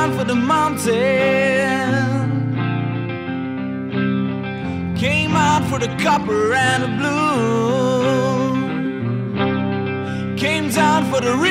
down for the mountain, came out for the copper and the blue, came down for the